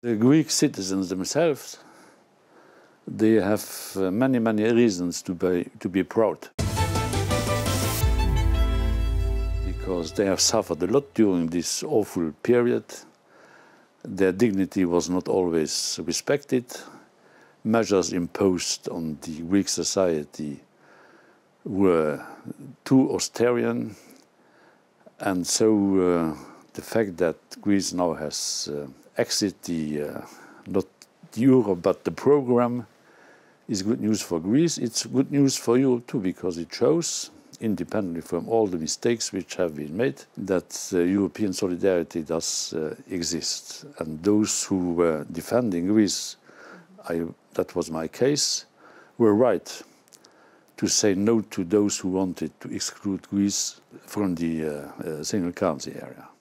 The Greek citizens themselves, they have many, many reasons to be proud. Because they have suffered a lot during this awful period. Their dignity was not always respected. Measures imposed on the Greek society were too austerian. And so the fact that Greece now has exit the, not the euro, but the program is good news for Greece. It's good news for Europe too, because it shows, independently from all the mistakes which have been made, that European solidarity does exist. And those who were defending Greece, that was my case, were right to say no to those who wanted to exclude Greece from the single currency area.